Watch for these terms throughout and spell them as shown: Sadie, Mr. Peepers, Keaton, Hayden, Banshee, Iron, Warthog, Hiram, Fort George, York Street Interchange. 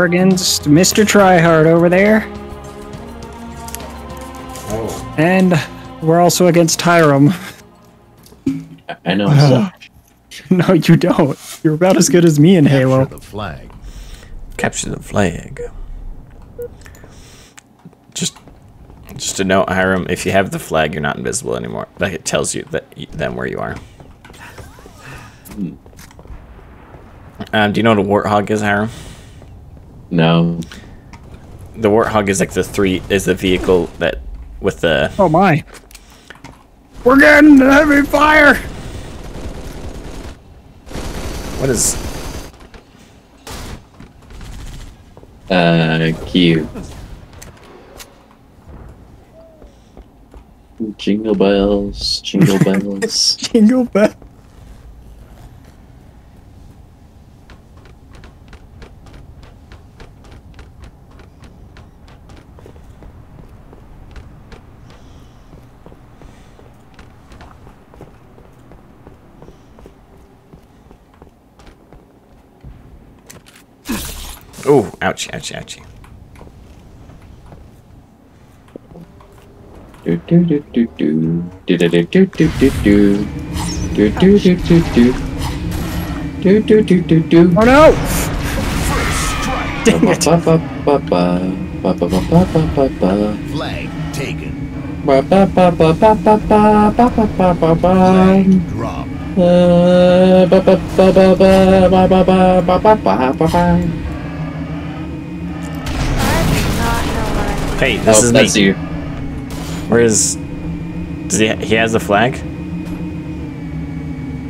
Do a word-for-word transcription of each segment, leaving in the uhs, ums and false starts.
Against Mister Tryhard over there. Oh. And we're also against Hiram. I know. Uh, no, you don't. You're about as good as me in Capture Halo. The flag. Capture the flag. Just, just to note, Hiram, if you have the flag, you're not invisible anymore. Like it tells you that them where you are. Um, do you know what a warthog is, Hiram? No. The Warthog is like the three is the vehicle that with the Oh my. We're getting heavy fire. What is Uh Q. Jingle bells, jingle bells. Jingle bells. Oh, ouch, ouch, ouch. Do do do do do. Do do do do do do do. Do do do do do. Do do do do do. Oh no! Dang it. Flag taken. Flag drop. Hey, this oh, is that's me. You. Where is? Does he? Ha he has the flag.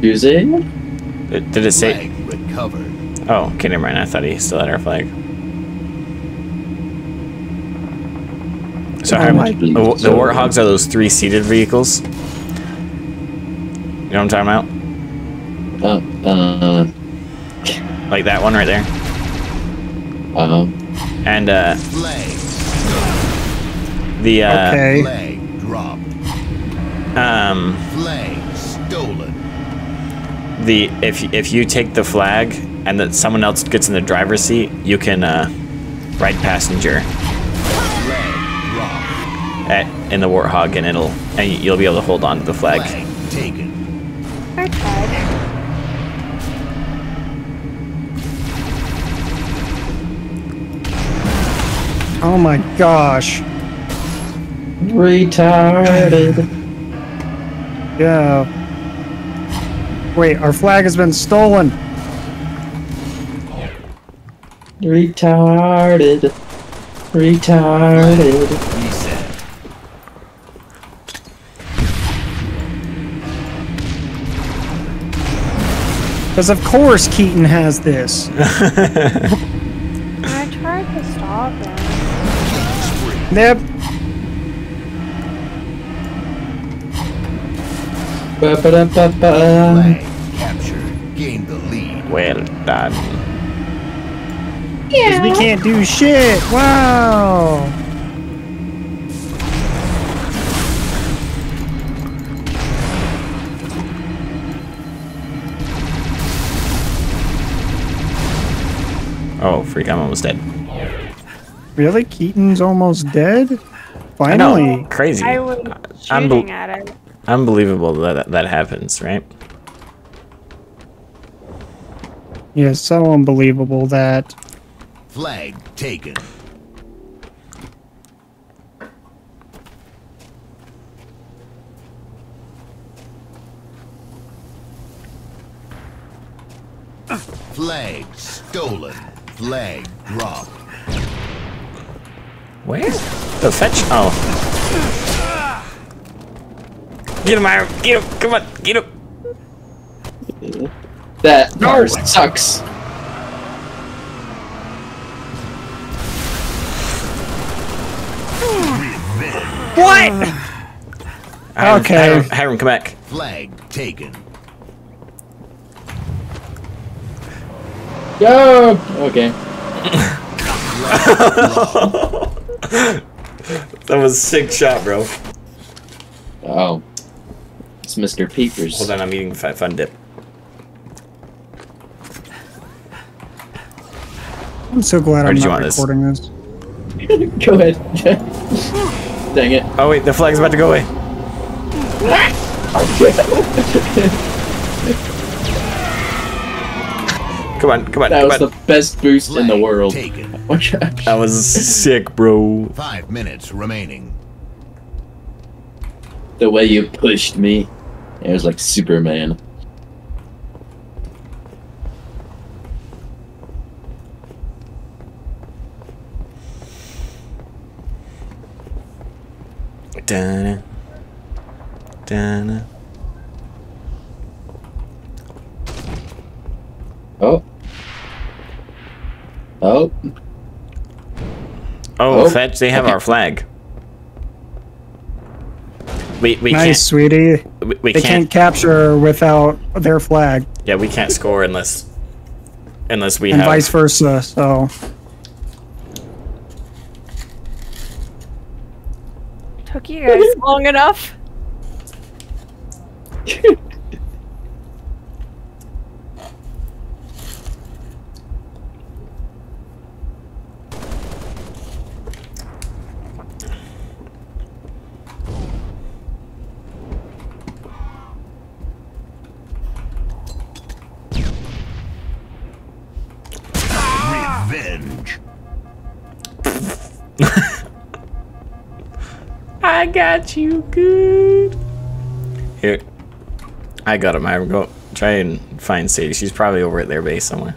Use it. Did, did it say? Recovered. Oh, okay, never mind. I thought he still had our flag. So oh, how much? The, the warthogs are those three seated vehicles. You know what I'm talking about? Uh, uh. Like that one right there. Uh huh. And uh. Flag. The, uh, okay. Flag dropped. Um. Flag stolen. The if if you take the flag and that someone else gets in the driver's seat, you can uh, ride passenger. Flag at in the Warthog, and it'll and you'll be able to hold on to the flag. Flag taken. Oh my gosh. Retarded. Yeah. Wait, our flag has been stolen. Retarded. Retarded. Because of course Keaton has this. I tried to stop him. Yep. Ba -ba -da -ba -ba. Captured. Gained the lead. Well done. Yeah. We can't do shit. Wow. Oh, freak! I'm almost dead. Really, Keaton's almost dead. Finally, I know. Crazy. I was shooting at it. Unbelievable that, that that happens, right? Yeah, so unbelievable that. Flag taken. Flag stolen. Flag dropped. Where? The fetch? Oh. Get him, Iron! Get him! Come on! Get him! That car sucks! What?! Hiram, okay. Hiram, Hiram, come back. Flag taken. Yo! Okay. That was a sick shot, bro. Oh. It's Mister Peepers. Hold on, I'm eating fun dip. I'm so glad or I'm not recording this. this. Go ahead. Dang it. Oh wait, the flag's about to go away. Come on, come on. That come was on. the best boost flag in the world. That was sick, bro. Five minutes remaining. The way you pushed me, it was like Superman. Dana, Dana. Oh. Oh. Oh, fetch! They have our flag. We we nice, can't, sweetie. We, we they can't, can't capture without their flag. Yeah, we can't score unless unless we and have. And vice versa. So. Took you guys long enough. Revenge. I got you good. Here. I got him. I'm going to try and find Sadie. She's probably over at their base somewhere.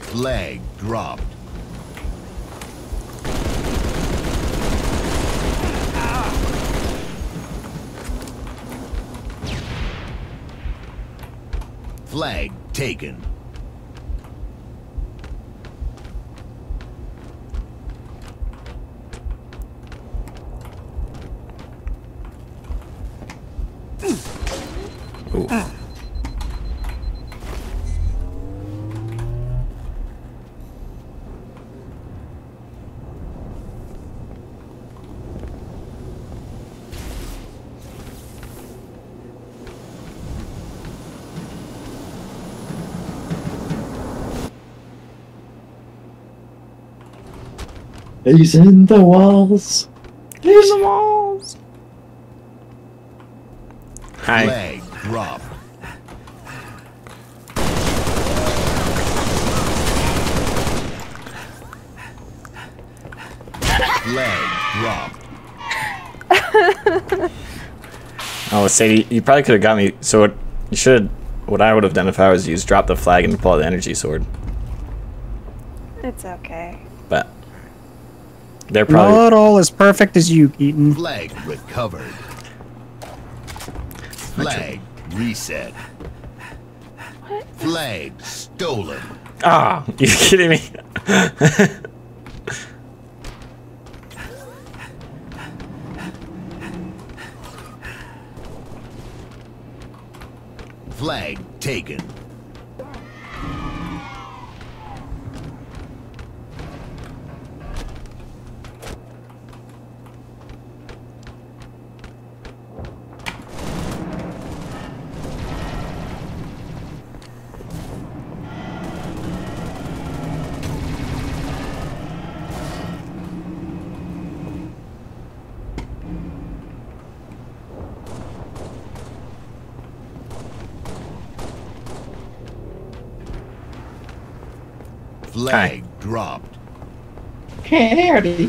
Flag dropped. Flag taken. Ooh. He's in the walls. He's in the walls. Hi. Leg drop. Leg drop. Oh, Sadie, you probably could have got me. So what you should, what I would have done if I was you, is drop the flag and pull out the energy sword. It's okay. But they're probably not all as perfect as you, Keaton. Flag recovered. Flag reset. What? Flag stolen. Ah, oh, you kidding me? Flag taken. Flag Hi. dropped. Hey, howdy.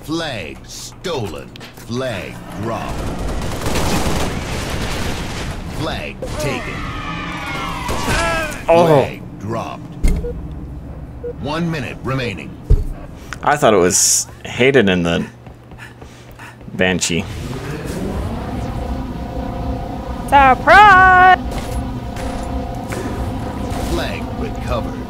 Flag stolen. Flag dropped. Flag taken. Oh. Flag dropped. One minute remaining. I thought it was Hayden in the Banshee. Surprise! Flag recovered.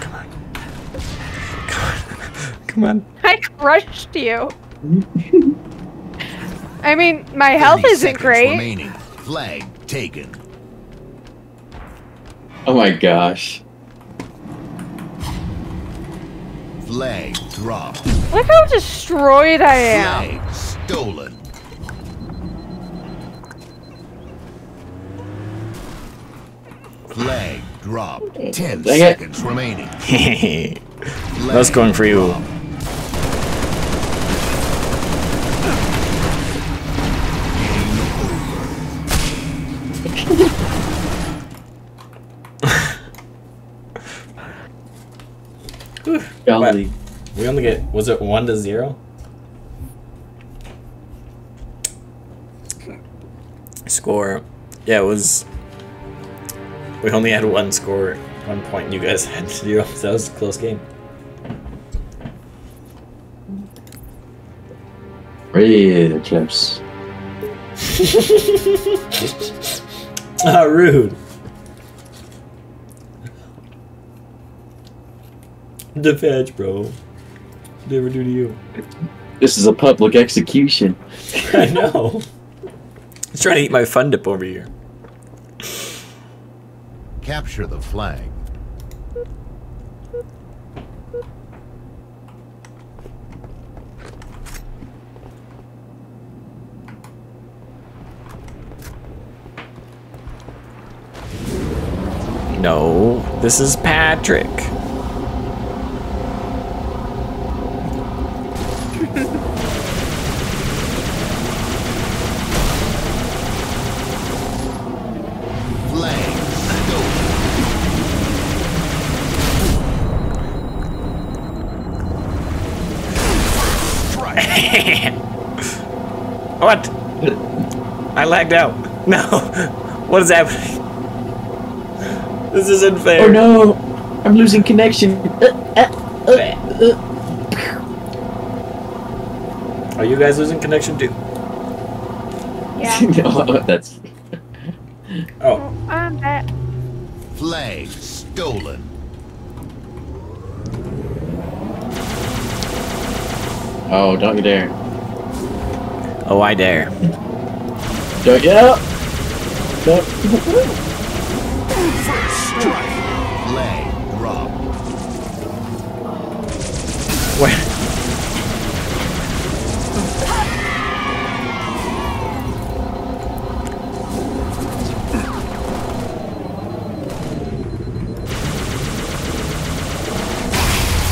Come on. Come on. Come on. I crushed you. I mean, my health isn't great. Remaining. Flag taken. Oh my gosh. Flag dropped. Look how destroyed I am. Flag stolen. Flag dropped. Ten Dang seconds it. remaining. That's going for you. Dropped. Golly. We only get, was it one to zero? Score. Yeah, it was. We only had one score, one point. You guys had zero. So that was a close game. Red clips. Ah, oh, rude. The patch, bro. Never do to you. This is a public execution. I know. He's trying to eat my fun dip over here. Capture the flag. No, this is Patrick. What? I lagged out. No. What is happening? This isn't fair. Oh no. I'm losing connection. Are you guys losing connection too? Yeah. No, that's. Oh. Oh, I'm back. Flag stolen. Oh, don't you dare. Oh, I dare. Don't get up! Don't. First strike. Leg drop. Where?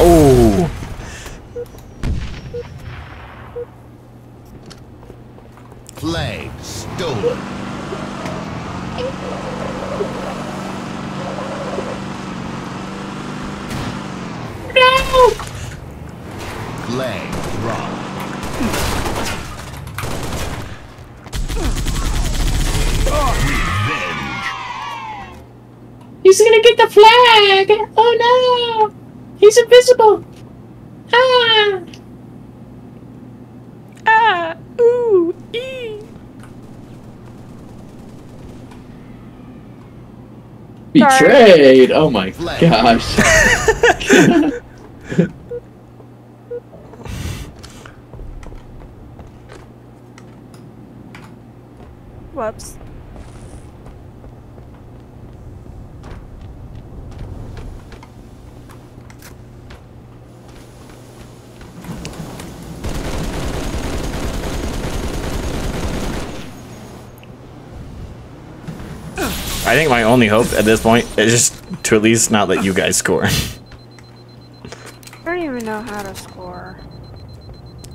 Oh! Flag stolen. No! Flag dropped. Revenge. He's gonna get the flag. Oh no! He's invisible. Ah! Ah! Ooh! Ee! Betrayed! Oh my gosh. Whoops. I think my only hope at this point is just to at least not let you guys score. I don't even know how to score.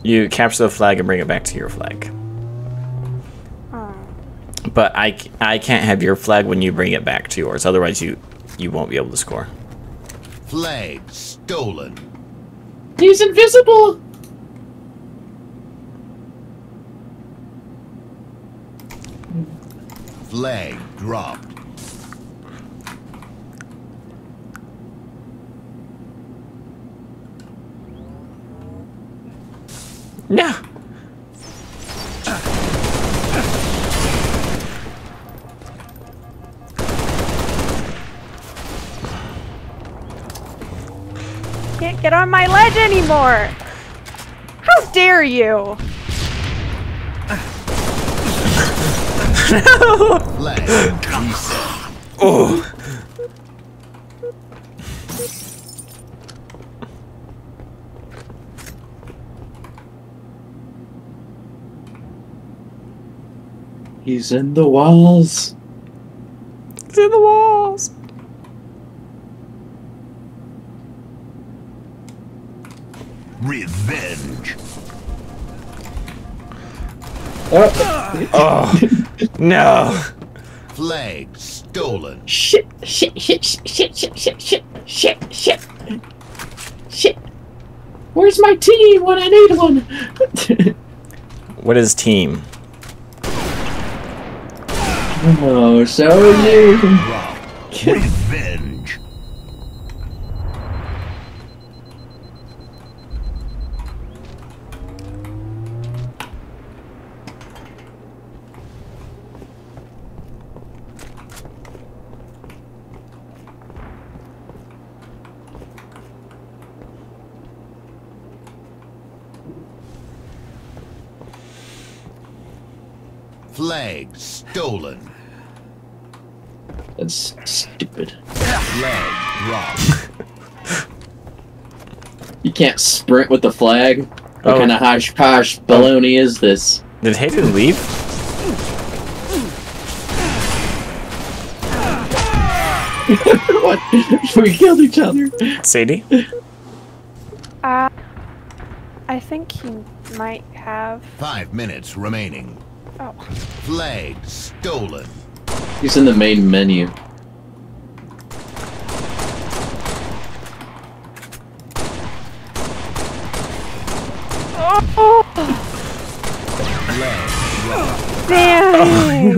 You capture the flag and bring it back to your flag. Oh. But I, I can't have your flag when you bring it back to yours. Otherwise, you, you won't be able to score. Flag stolen. He's invisible. Flag dropped. No. Can't get on my ledge anymore. How dare you? No. Oh. He's in the walls. He's in the walls. Revenge. Oh, oh. No. Flag stolen. Shit, shit, shit, shit, shit, shit, shit, shit, shit, shit. Where's my team when I need one? What is team? Oh, so new. Revenge. Flag stolen. That's stupid. Flag rock. You can't sprint with the flag. What oh. kind of hodgepodge baloney oh. is this? Did Hayden leave? What? We killed each other. Sadie? Uh, I think he might have. Five minutes remaining. Oh. Flag stolen. He's in the main menu. Oh! Damn!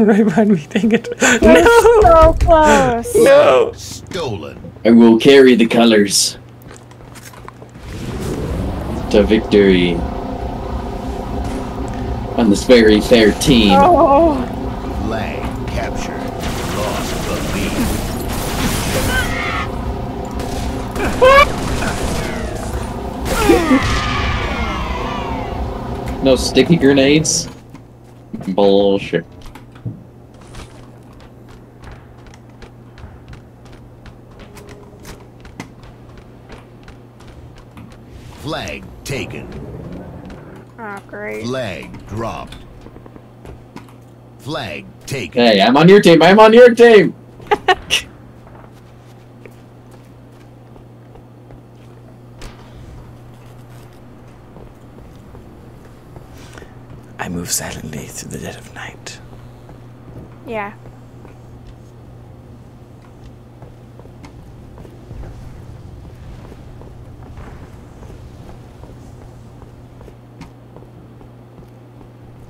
Oh, right behind me, dang it. We're no! So close! No! Stolen. I will carry the colors to victory. On this very fair team. Oh. Flag captured. Lost the lead. No sticky grenades? Bullshit. Flag taken. Oh, great. Flag dropped. Flag taken. Hey, I'm on your team. I'm on your team. I move silently through the dead of night. Yeah.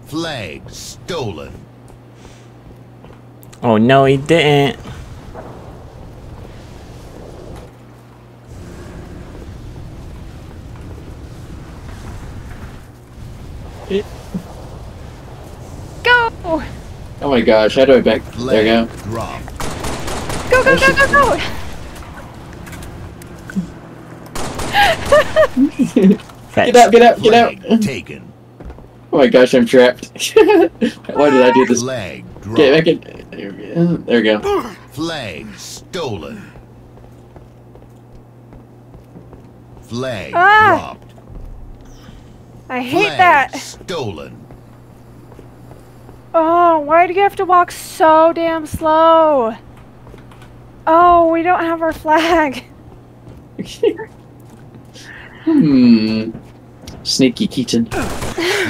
Flag stolen. Oh no, he didn't. Go! Oh my gosh, how do I back? There you go. Drop. Go, go, go, go, go! Get out, get out, get out! Taken. Oh my gosh, I'm trapped. Why did I do this? Flag dropped. Okay, I can... There we go. Flag stolen. Flag ah! dropped. I hate Flag that. Stolen. Oh, why do you have to walk so damn slow? Oh, we don't have our flag. Hmm. Sneaky Keaton.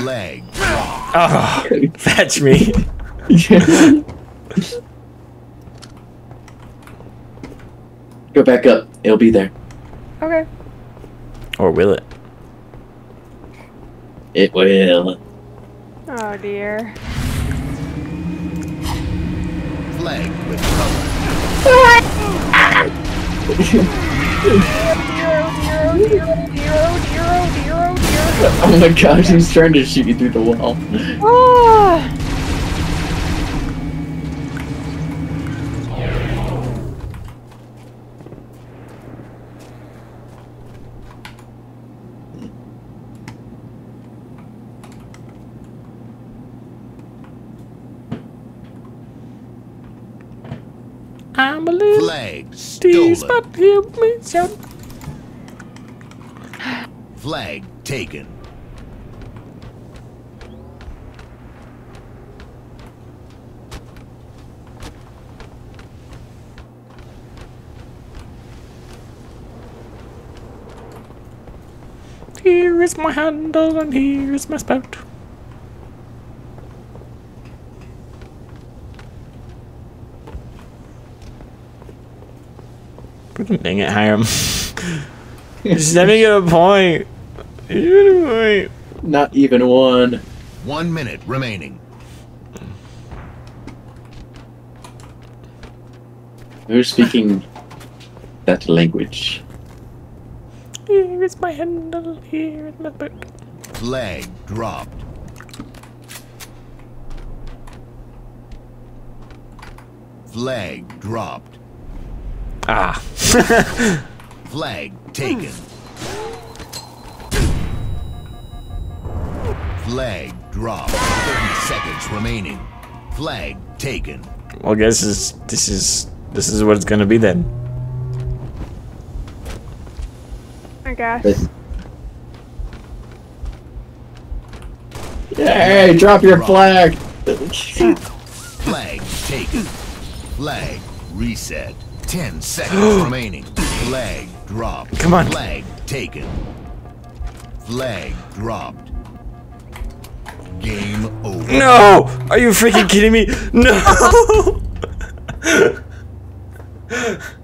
Leg. Oh, fetch me. Go back up. It'll be there. Okay. Or will it? It will. Oh dear. Flag with color. Zero, zero, zero, zero, zero, zero, zero. Oh my gosh, he's trying to shoot you through the wall. Oh. I'm a little flags stolen. Flag taken. Here is my handle and here is my spout. Dang it, Hiram. You're just never get a point. Even a point. Not even one. One minute remaining. Who's speaking that language? Here is my handle, here is my boat. Flag dropped. Flag dropped. Ah. Flag taken. Flag dropped. Thirty seconds remaining. Flag taken. Well, I guess this is this is this is what it's gonna be then. I guess. Hey, drop your flag. Flag taken. Flag reset. Ten seconds remaining. Flag dropped. Come on. Flag taken. Flag dropped. Game over. No! Are you freaking kidding me? No!